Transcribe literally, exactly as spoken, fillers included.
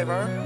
Ivern.